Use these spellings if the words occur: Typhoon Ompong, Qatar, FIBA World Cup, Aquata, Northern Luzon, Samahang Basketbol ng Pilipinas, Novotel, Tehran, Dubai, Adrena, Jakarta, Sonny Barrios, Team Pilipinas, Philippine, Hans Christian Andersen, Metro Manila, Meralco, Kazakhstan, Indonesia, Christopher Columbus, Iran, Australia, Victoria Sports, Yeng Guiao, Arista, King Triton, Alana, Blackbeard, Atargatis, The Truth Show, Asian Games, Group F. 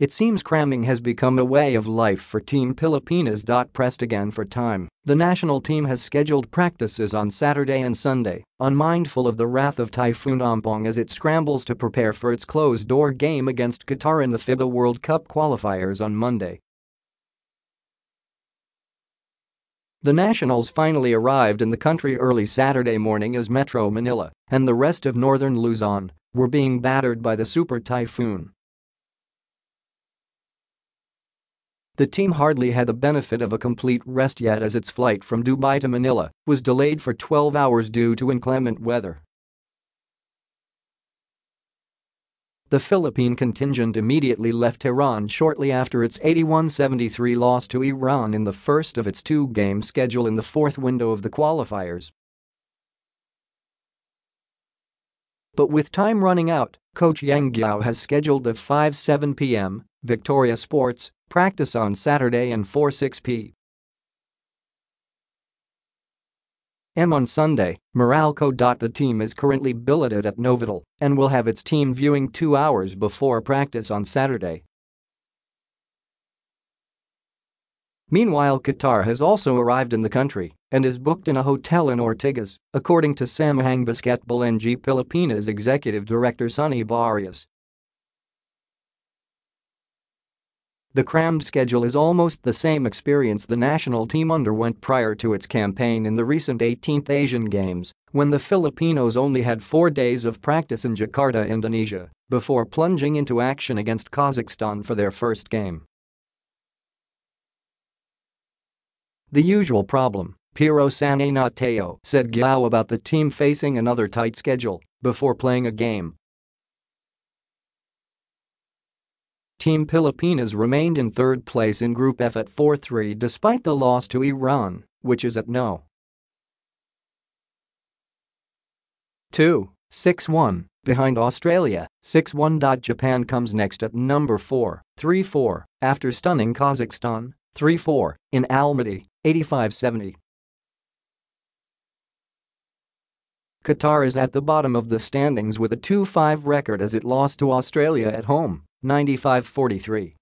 It seems cramming has become a way of life for Team Pilipinas. Pressed again for time, the national team has scheduled practices on Saturday and Sunday, unmindful of the wrath of Typhoon Ompong as it scrambles to prepare for its closed-door game against Qatar in the FIBA World Cup qualifiers on Monday. The Nationals finally arrived in the country early Saturday morning as Metro Manila and the rest of Northern Luzon were being battered by the super typhoon. The team hardly had the benefit of a complete rest yet as its flight from Dubai to Manila was delayed for 12 hours due to inclement weather. The Philippine contingent immediately left Tehran shortly after its 81-73 loss to Iran in the first of its two-game schedule in the fourth window of the qualifiers. But with time running out, coach Yeng Guiao has scheduled a 5-7 p.m. Victoria Sports practice on Saturday and 4-6 p.m. on Sunday, Meralco. The team is currently billeted at Novotel and will have its team viewing 2 hours before practice on Saturday. Meanwhile, Qatar has also arrived in the country and is booked in a hotel in Ortigas, according to Samahang Basketbol ng Pilipinas executive director Sonny Barrios. The crammed schedule is almost the same experience the national team underwent prior to its campaign in the recent 18th Asian Games, when the Filipinos only had 4 days of practice in Jakarta, Indonesia, before plunging into action against Kazakhstan for their first game. "The usual problem, Piro Sanay Nateo," said Guiao about the team facing another tight schedule before playing a game. Team Pilipinas remained in third place in Group F at 4-3 despite the loss to Iran, which is at No. 2, 6-1, behind Australia, 6-1. Japan comes next at number 4, 3-4, after stunning Kazakhstan, 3-4, in Almaty, 85-70. Qatar is at the bottom of the standings with a 2-5 record as it lost to Australia at home, 95-43.